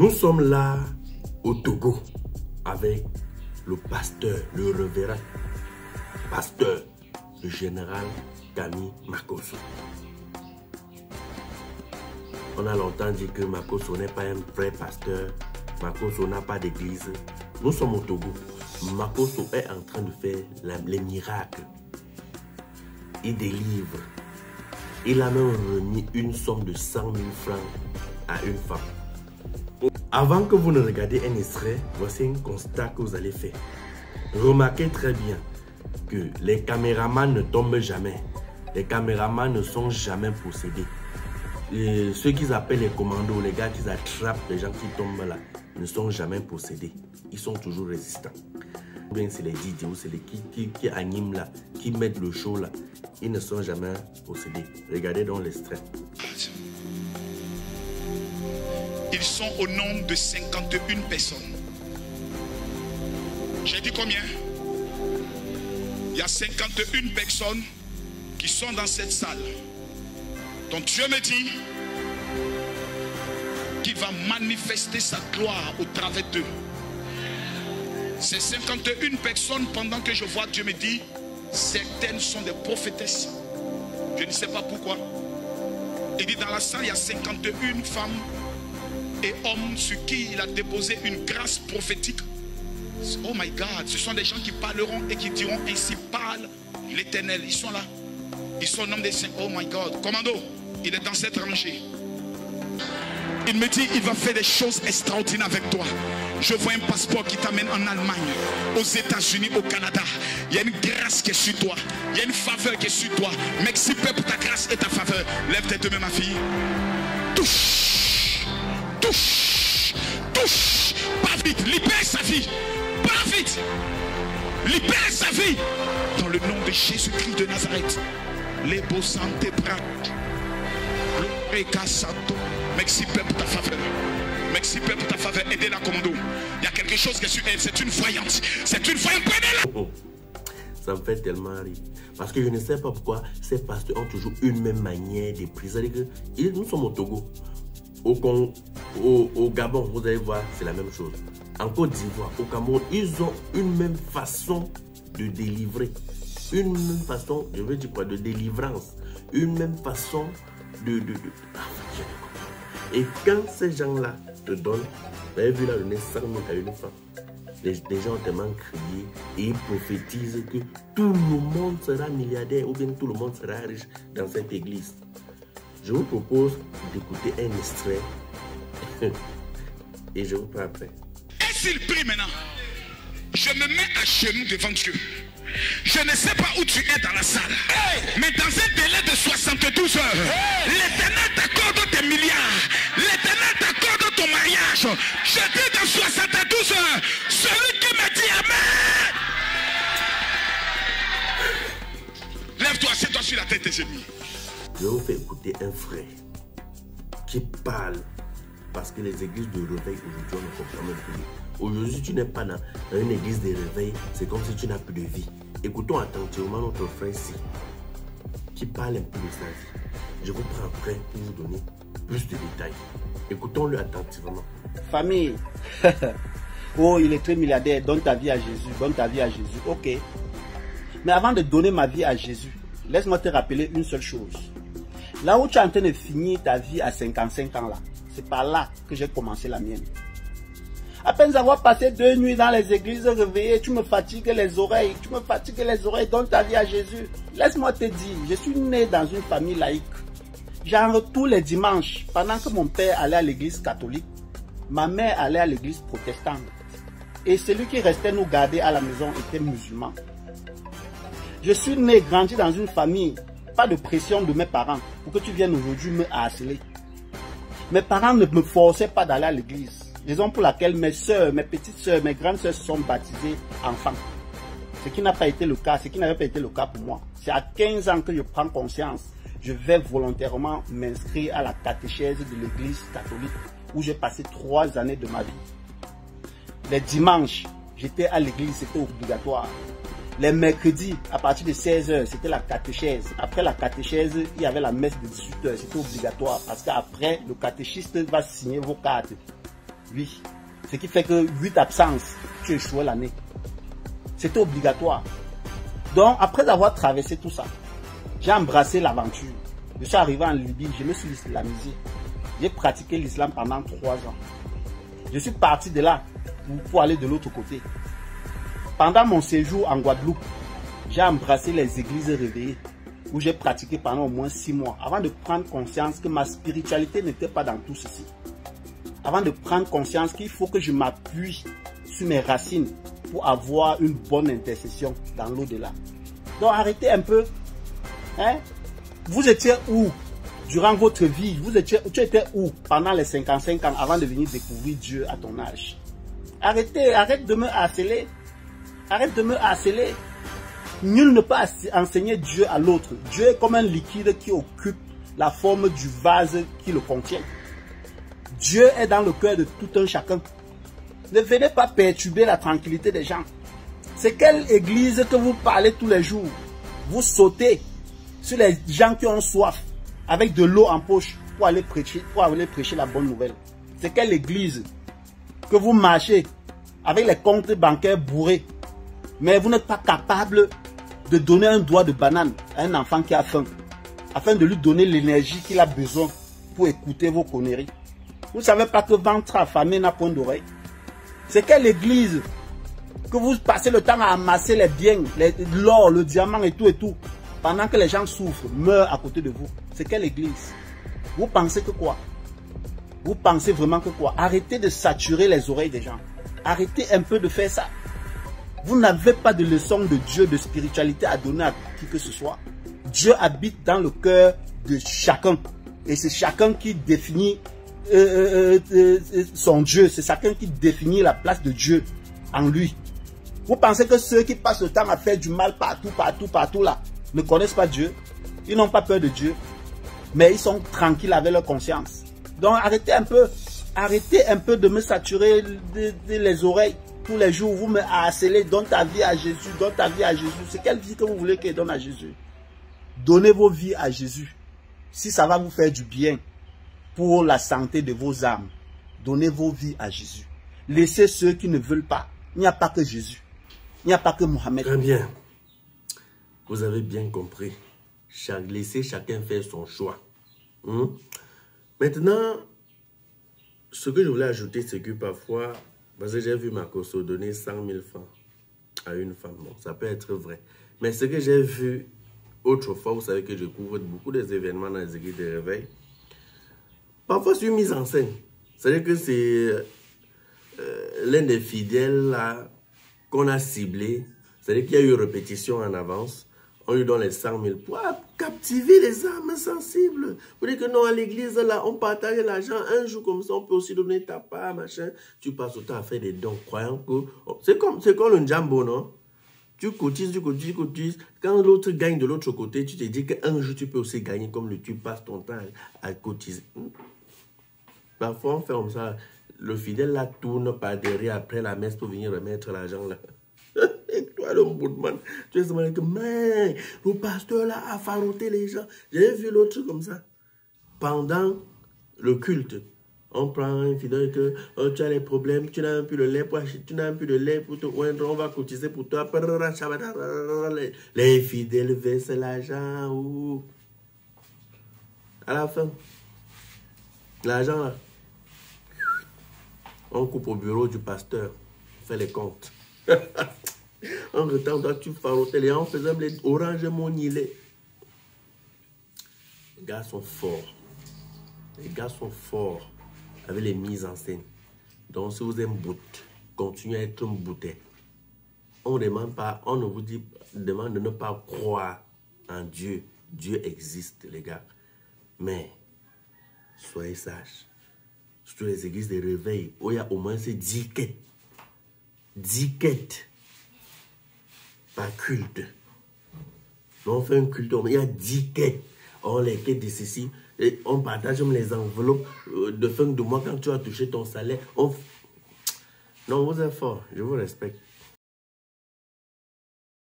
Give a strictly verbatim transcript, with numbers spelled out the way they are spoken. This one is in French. Nous sommes là au Togo avec le pasteur, le révérend pasteur, le général Kamil Makosso. On a longtemps dit que Makosso n'est pas un vrai pasteur, Makosso n'a pas d'église. Nous sommes au Togo. Makosso est en train de faire les miracles. Il délivre. Il a même remis une somme de cent mille francs à une femme. Avant que vous ne regardiez un extrait, voici un constat que vous allez faire. Remarquez très bien que les caméramans ne tombent jamais. Les caméramans ne sont jamais possédés. Et ceux qu'ils appellent les commandos, les gars qui attrapent les gens qui tombent là, ne sont jamais possédés. Ils sont toujours résistants. Bien c'est les D J ou c'est les qui, qui, qui animent là, qui mettent le show là. Ils ne sont jamais possédés. Regardez dans l'extrait. Ils sont au nombre de cinquante et une personnes. J'ai dit combien? Il y a cinquante et une personnes qui sont dans cette salle. Donc Dieu me dit qu'il va manifester sa gloire au travers d'eux. Ces cinquante et une personnes, pendant que je vois, Dieu me dit, certaines sont des prophétesses. Je ne sais pas pourquoi. Il dit dans la salle, il y a cinquante et une femmes et hommes sur qui il a déposé une grâce prophétique. Oh my God, ce sont des gens qui parleront et qui diront ainsi parle l'Éternel. Ils sont là. Ils sont au nom des saints. Oh my God. Commando, il est dans cette rangée. Il me dit, il va faire des choses extraordinaires avec toi. Je vois un passeport qui t'amène en Allemagne, aux États-Unis, au Canada. Il y a une grâce qui est sur toi. Il y a une faveur qui est sur toi. Merci pour ta grâce et ta faveur. Lève tes deux mains, ma fille. Touche. Touche, touche, pas vite, libère sa vie, pas vite, libère sa vie, dans le nom de Jésus-Christ de Nazareth, les beaux santé bras, le récassanto, merci Père pour ta faveur, merci Père pour ta faveur, aidez la commando, il y a quelque chose qui est sur elle, c'est une voyante, c'est une voyante, prenez-la. Ça me fait tellement rire. Parce que je ne sais pas pourquoi ces pasteurs ont toujours une même manière de prier. C'est-à-dire que nous sommes au Togo. Au, Congo, au, au Gabon, vous allez voir, c'est la même chose. En Côte d'Ivoire, au Cameroun, ils ont une même façon de délivrer. Une même façon, je veux dire quoi, de délivrance. Une même façon de... de, de... Et quand ces gens-là te donnent, vous avez vu là, donner cent mille à une femme. Les, les gens ont tellement crié et ils prophétisent que tout le monde sera milliardaire ou bien tout le monde sera riche dans cette église. Je vous propose d'écouter un extrait et je vous parle après. Et s'il prie maintenant, je me mets à genoux devant Dieu. Je ne sais pas où tu es dans la salle, hey, mais dans un délai de soixante-douze heures, hey, l'Éternel t'accorde tes milliards, l'Éternel t'accorde ton mariage. Je dis dans soixante-douze heures, celui qui m'a dit Amen. Lève-toi, assieds-toi sur la tête des ennemis. Je vous fais écouter un frère qui parle parce que les églises de réveil aujourd'hui on ne comprend même plus. Aujourd'hui tu n'es pas dans une église de réveil, c'est comme si tu n'as plus de vie. Écoutons attentivement notre frère ici qui parle un peu de sa vie. Je vous prends après pour vous donner plus de détails. Écoutons-le attentivement. Famille, oh il est très milliardaire, donne ta vie à Jésus, donne ta vie à Jésus, ok. Mais avant de donner ma vie à Jésus, laisse-moi te rappeler une seule chose. Là où tu es en train de finir ta vie à cinquante-cinq ans, là, c'est par là que j'ai commencé la mienne. À peine avoir passé deux nuits dans les églises réveillées, tu me fatigues les oreilles, tu me fatigues les oreilles, donne ta vie à Jésus. Laisse-moi te dire, je suis né dans une famille laïque. Genre tous les dimanches, pendant que mon père allait à l'église catholique, ma mère allait à l'église protestante. Et celui qui restait nous garder à la maison était musulman. Je suis né, grandi dans une famille. Pas de pression de mes parents pour que tu viennes aujourd'hui me harceler. Mes parents ne me forçaient pas d'aller à l'église, raison pour laquelle mes soeurs, mes petites soeurs, mes grandes soeurs sont baptisées enfants. Ce qui n'a pas été le cas, ce qui n'avait pas été le cas pour moi. C'est à quinze ans que je prends conscience. Je vais volontairement m'inscrire à la catéchèse de l'église catholique où j'ai passé trois années de ma vie. Les dimanches, j'étais à l'église, c'était obligatoire. Les mercredis, à partir de seize heures, c'était la catéchèse. Après la catéchèse, il y avait la messe de dix-huit heures. C'était obligatoire parce qu'après, le catéchiste va signer vos cartes. Oui. Ce qui fait que huit absences, tu échoues l'année. C'était obligatoire. Donc, après avoir traversé tout ça, j'ai embrassé l'aventure. Je suis arrivé en Libye, je me suis islamisé. J'ai pratiqué l'islam pendant trois ans. Je suis parti de là pour, pour aller de l'autre côté. Pendant mon séjour en Guadeloupe, j'ai embrassé les églises réveillées où j'ai pratiqué pendant au moins six mois avant de prendre conscience que ma spiritualité n'était pas dans tout ceci. Avant de prendre conscience qu'il faut que je m'appuie sur mes racines pour avoir une bonne intercession dans l'au-delà. Donc arrêtez un peu. Hein? Vous étiez où durant votre vie? Vous étiez, tu étais où pendant les cinquante-cinq ans avant de venir découvrir Dieu à ton âge? Arrêtez, arrête de me harceler. Arrête de me harceler. Nul ne peut enseigner Dieu à l'autre. Dieu est comme un liquide qui occupe la forme du vase qui le contient. Dieu est dans le cœur de tout un chacun. Ne venez pas perturber la tranquillité des gens. C'est quelle église que vous parlez tous les jours? Vous sautez sur les gens qui ont soif avec de l'eau en poche pour aller prêcher, pour aller prêcher la bonne nouvelle. C'est quelle église que vous marchez avec les comptes bancaires bourrés, mais vous n'êtes pas capable de donner un doigt de banane à un enfant qui a faim, afin de lui donner l'énergie qu'il a besoin pour écouter vos conneries. Vous ne savez pas que ventre affamé n'a point d'oreille. C'est quelle église que vous passez le temps à amasser les biens, l'or, le diamant et tout et tout, pendant que les gens souffrent, meurent à côté de vous. C'est quelle église? Vous pensez que quoi? Vous pensez vraiment que quoi? Arrêtez de saturer les oreilles des gens. Arrêtez un peu de faire ça. Vous n'avez pas de leçon de Dieu, de spiritualité à donner à qui que ce soit. Dieu habite dans le cœur de chacun. Et c'est chacun qui définit euh, euh, euh, son Dieu. C'est chacun qui définit la place de Dieu en lui. Vous pensez que ceux qui passent le temps à faire du mal partout, partout, partout là, ne connaissent pas Dieu? Ils n'ont pas peur de Dieu. Mais ils sont tranquilles avec leur conscience. Donc arrêtez un peu. Arrêtez un peu de me saturer de, de les oreilles. Tous les jours, vous me harcelez, donne ta vie à Jésus, donne ta vie à Jésus. C'est quelle vie que vous voulez qu'il donne à Jésus? Donnez vos vies à Jésus. Si ça va vous faire du bien pour la santé de vos âmes, donnez vos vies à Jésus. Laissez ceux qui ne veulent pas. Il n'y a pas que Jésus. Il n'y a pas que Mohamed. Très bien. Vous avez bien compris. Laissez chacun faire son choix. Hum? Maintenant, ce que je voulais ajouter, c'est que parfois... Parce que j'ai vu Makosso donner cent mille francs à une femme. Bon, ça peut être vrai. Mais ce que j'ai vu autrefois, vous savez que je couvre beaucoup des événements dans les églises de réveil. Parfois, c'est une mise en scène. C'est-à-dire que c'est euh, l'un des fidèles qu'on a ciblé. C'est-à-dire qu'il y a eu répétition en avance. On lui donne les cent mille pour captiver les âmes sensibles. Vous dites que non, à l'église, là, on partage l'argent. Un jour comme ça, on peut aussi donner ta part, machin. Tu passes autant à faire des dons, croyant que... C'est comme, c'est comme le jambo, non? Tu cotises, tu cotises, tu cotises. Quand l'autre gagne de l'autre côté, tu te dis qu'un jour, tu peux aussi gagner comme le, tu passes ton temps à, à cotiser. Parfois, on fait comme ça. Le fidèle, là, tourne par derrière après la messe pour venir remettre l'argent, là. Toi, le boudman, tu es seulement que, mais le pasteur là a farouté les gens. J'ai vu l'autre comme ça. Pendant le culte, on prend un fidèle que oh, tu as des problèmes, tu n'as même plus le lait pour acheter, tu n'as même plus le lait pour te oindre, on va cotiser pour toi. Les fidèles versent l'argent. Ou... À la fin, l'argent là, on coupe au bureau du pasteur, on fait les comptes. En retardant, tu farotais les gens, faisant les oranges monilés. Les gars sont forts. Les gars sont forts avec les mises en scène. Donc, si vous êtes bout, continuez à être bouté. On demande pas, on ne vous dit, demande de ne pas croire en Dieu. Dieu existe, les gars. Mais, soyez sages. Surtout les églises de réveil, où il y a au moins ces dix quêtes. dix quêtes. Pas culte. On fait un culte, il y a dix quêtes. On les quêtes de ceci. Et on partage les enveloppes de fin de mois quand tu as touché ton salaire. On... Non, vous êtes fort. Je vous respecte.